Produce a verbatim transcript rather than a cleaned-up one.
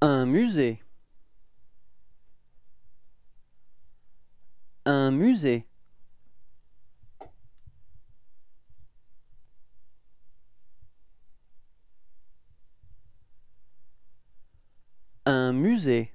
Un musée. Un musée. Un musée.